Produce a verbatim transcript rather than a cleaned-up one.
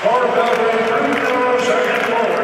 Corvette, second goal.